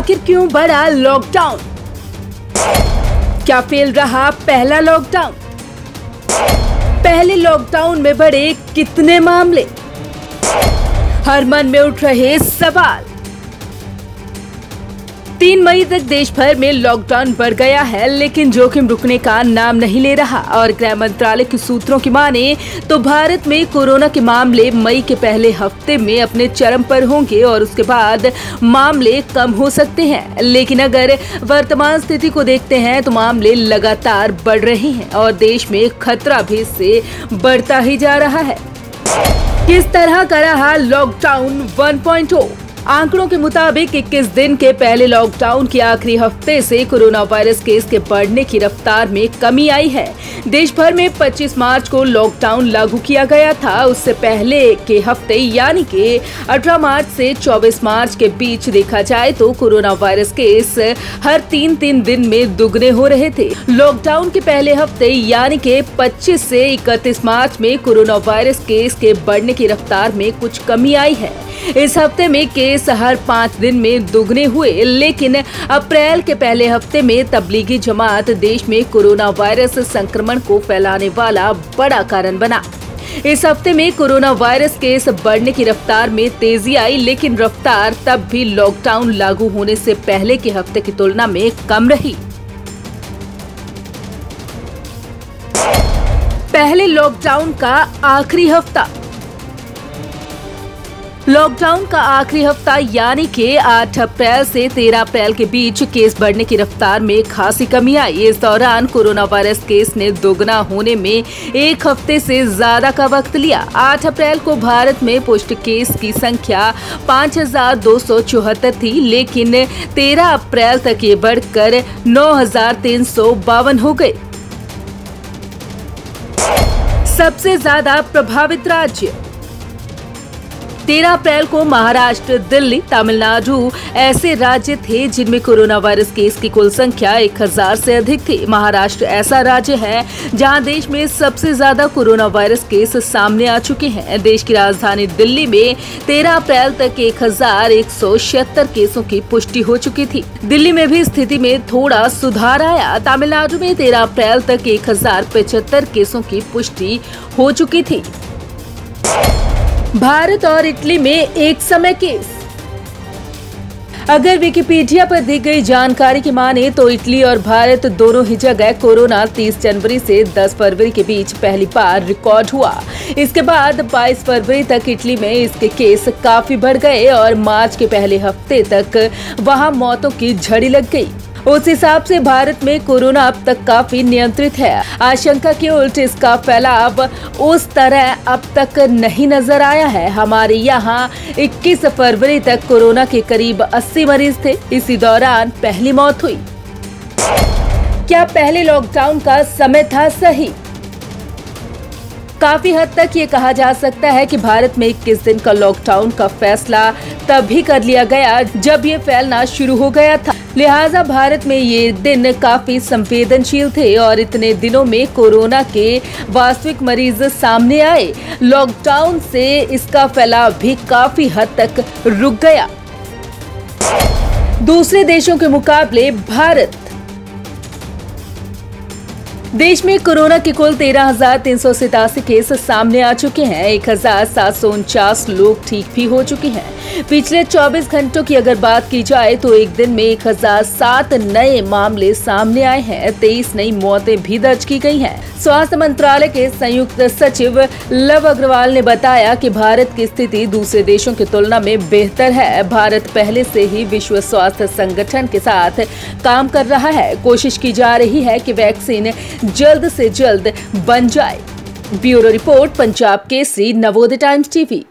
आखिर क्यों बढ़ा लॉकडाउन? क्या फेल रहा पहला लॉकडाउन? पहले लॉकडाउन में बढ़े कितने मामले? हर मन में उठ रहे सवाल। 3 मई तक देश भर में लॉकडाउन बढ़ गया है, लेकिन जोखिम रुकने का नाम नहीं ले रहा। और गृह मंत्रालय के सूत्रों की माने तो भारत में कोरोना के मामले मई के पहले हफ्ते में अपने चरम पर होंगे और उसके बाद मामले कम हो सकते हैं। लेकिन अगर वर्तमान स्थिति को देखते हैं तो मामले लगातार बढ़ रहे हैं और देश में खतरा भी से बढ़ता ही जा रहा है। किस तरह का रहा लॉकडाउन 1.0? आंकड़ों के मुताबिक 21 दिन के पहले लॉकडाउन के आखिरी हफ्ते से कोरोना वायरस केस के बढ़ने की रफ्तार में कमी आई है। देश भर में 25 मार्च को लॉकडाउन लागू किया गया था। उससे पहले के हफ्ते यानी कि 18 मार्च से 24 मार्च के बीच देखा जाए तो कोरोना वायरस केस हर तीन दिन में दुगने हो रहे थे। लॉकडाउन के पहले हफ्ते यानी के 25 से 31 मार्च में कोरोना वायरस केस के बढ़ने की रफ्तार में कुछ कमी आई है। इस हफ्ते में केस हर 5 दिन में दुगने हुए, लेकिन अप्रैल के पहले हफ्ते में तबलीगी जमात देश में कोरोना वायरस संक्रमण को फैलाने वाला बड़ा कारण बना। इस हफ्ते में कोरोना वायरस केस बढ़ने की रफ्तार में तेजी आई, लेकिन रफ्तार तब भी लॉकडाउन लागू होने से पहले के हफ्ते की तुलना में कम रही। पहले लॉकडाउन का आखिरी हफ्ता। लॉकडाउन का आखिरी हफ्ता यानी कि 8 अप्रैल से 13 अप्रैल के बीच केस बढ़ने की रफ्तार में खासी कमी आई। इस दौरान कोरोना वायरस केस ने दोगुना होने में एक हफ्ते से ज्यादा का वक्त लिया। 8 अप्रैल को भारत में पुष्ट केस की संख्या 5,274 थी, लेकिन 13 अप्रैल तक ये बढ़कर 9,352 हो गए। सबसे ज्यादा प्रभावित राज्य। 13 अप्रैल को महाराष्ट्र, दिल्ली, तमिलनाडु ऐसे राज्य थे जिनमें कोरोना वायरस केस की कुल संख्या 1,000 से अधिक थी। महाराष्ट्र ऐसा राज्य है जहां देश में सबसे ज्यादा कोरोना वायरस केस सामने आ चुके हैं। देश की राजधानी दिल्ली में 13 अप्रैल तक 1,176 केसों की पुष्टि हो चुकी थी। दिल्ली में भी स्थिति में थोड़ा सुधार आया। तमिलनाडु में 13 अप्रैल तक 1,075 केसों की पुष्टि हो चुकी थी। भारत और इटली में एक समय केस। अगर विकिपीडिया पर दी गई जानकारी की माने तो इटली और भारत दोनों ही जगह कोरोना 30 जनवरी से 10 फरवरी के बीच पहली बार रिकॉर्ड हुआ। इसके बाद 22 फरवरी तक इटली में इसके केस काफी बढ़ गए और मार्च के पहले हफ्ते तक वहां मौतों की झड़ी लग गई। उस हिसाब से भारत में कोरोना अब तक काफी नियंत्रित है। आशंका के उल्ट इसका फैलाव उस तरह अब तक नहीं नजर आया है। हमारे यहाँ 21 फरवरी तक कोरोना के करीब 80 मरीज थे। इसी दौरान पहली मौत हुई। क्या पहले लॉकडाउन का समय था सही? काफी हद तक ये कहा जा सकता है कि भारत में 21 दिन का लॉकडाउन का फैसला तभी कर लिया गया जब ये फैलना शुरू हो गया था। लिहाजा भारत में ये दिन काफी संवेदनशील थे और इतने दिनों में कोरोना के वास्तविक मरीज सामने आए। लॉकडाउन से इसका फैलाव भी काफी हद तक रुक गया। दूसरे देशों के मुकाबले भारत। देश में कोरोना के कुल 13,387 केस सामने आ चुके हैं। 1,749 लोग ठीक भी हो चुके हैं। पिछले 24 घंटों की अगर बात की जाए तो एक दिन में 1,007 नए मामले सामने आए हैं। 23 नई मौतें भी दर्ज की गई हैं। स्वास्थ्य मंत्रालय के संयुक्त सचिव लव अग्रवाल ने बताया कि भारत की स्थिति दूसरे देशों की तुलना में बेहतर है। भारत पहले से ही विश्व स्वास्थ्य संगठन के साथ काम कर रहा है। कोशिश की जा रही है कि वैक्सीन जल्द से जल्द बन जाए। Bureau report, Punjab Kesari, Navodaya times TV.